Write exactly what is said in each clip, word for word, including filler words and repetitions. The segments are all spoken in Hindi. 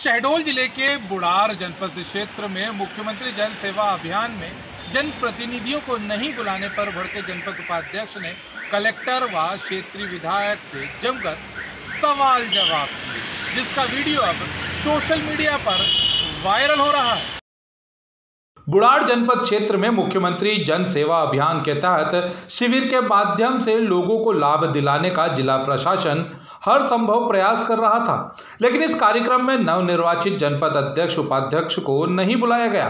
शहडोल जिले के बुढ़ार जनपद क्षेत्र में मुख्यमंत्री जल सेवा अभियान में जनप्रतिनिधियों को नहीं बुलाने पर भड़के जनपद उपाध्यक्ष ने कलेक्टर व क्षेत्रीय विधायक से जमकर सवाल जवाब किए, जिसका वीडियो अब सोशल मीडिया पर वायरल हो रहा है। बुढ़ार जनपद क्षेत्र में मुख्यमंत्री जन सेवा अभियान के तहत शिविर के माध्यम से लोगों को लाभ दिलाने का जिला प्रशासन हर संभव प्रयास कर रहा था, लेकिन इस कार्यक्रम में नवनिर्वाचित जनपद अध्यक्ष उपाध्यक्ष को नहीं बुलाया गया,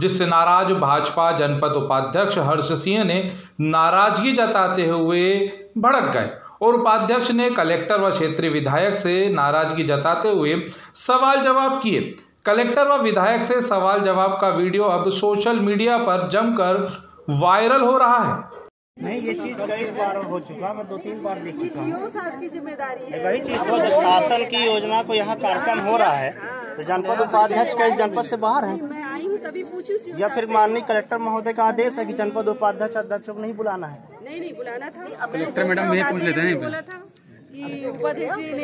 जिससे नाराज भाजपा जनपद उपाध्यक्ष हर्ष सिंह ने नाराजगी जताते हुए भड़क गए और उपाध्यक्ष ने कलेक्टर व क्षेत्रीय विधायक से नाराजगी जताते हुए सवाल जवाब किए। कलेक्टर व विधायक से सवाल जवाब का वीडियो अब सोशल मीडिया पर जमकर वायरल हो रहा है। नहीं, ये चीज कई बार हो चुका, मैं दो तीन बार देख चुका हूं। आपकी जिम्मेदारी है वही चीज, तो जब शासन की योजना को यहाँ कार्यक्रम हो रहा है तो जनपद उपाध्यक्ष कई जनपद से बाहर है, या फिर माननीय कलेक्टर महोदय का आदेश है कि जनपद उपाध्यक्ष अध्यक्षों को नहीं बुलाना है। नहीं नहीं बुलाना था कलेक्टर मैडम, ये पूछ लेते हैं।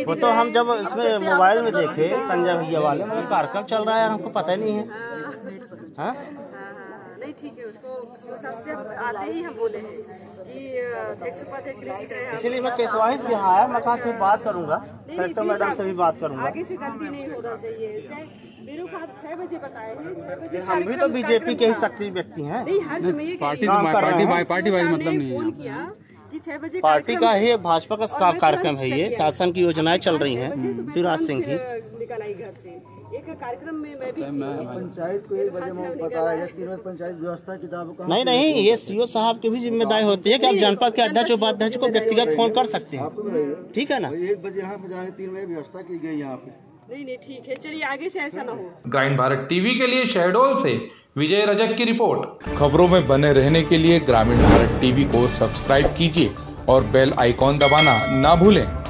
वो तो हम जब इसमें मोबाइल में देखे संजय भैया वाले में कार्यक्रम चल रहा है यार, हमको पता नहीं है। हाँ नहीं ठीक है, उसको सबसे आते ही हम बोले हैं कि इसीलिए मैं केशवाही से यहाँ आया, मैं कहा कि बात करूँगा कलेक्टर मैडम से भी बात करूँगा। आगे से गलती नहीं होना चाहिए। छह बजे बताए हैं, हम भी तो बीजेपी के ही सक्रिय व्यक्ति हैं, पार्टी वाइज मतलब नहीं है, पार्टी का ही भाजपा का कार्यक्रम है, ये शासन की योजनाएं चल रही हैं शिवराज सिंह की। एक कार्यक्रम में मैं भी पंचायत को एक बजे में बताया, पंचायत व्यवस्था किताबों नहीं नहीं ये सीओ साहब की भी जिम्मेदारी होती है कि आप जनपद के अध्यक्ष उपाध्यक्ष को व्यक्तिगत फोन कर सकते हैं, ठीक है ना। एक बजे यहाँ पे तीन बजे व्यवस्था की गई यहाँ पे। नहीं नहीं ठीक है, चलिए आगे से ऐसा ना हो। ग्रामीण भारत टीवी के लिए शहडोल से विजय रजक की रिपोर्ट। खबरों में बने रहने के लिए ग्रामीण भारत टीवी को सब्सक्राइब कीजिए और बेल आइकॉन दबाना ना भूलें।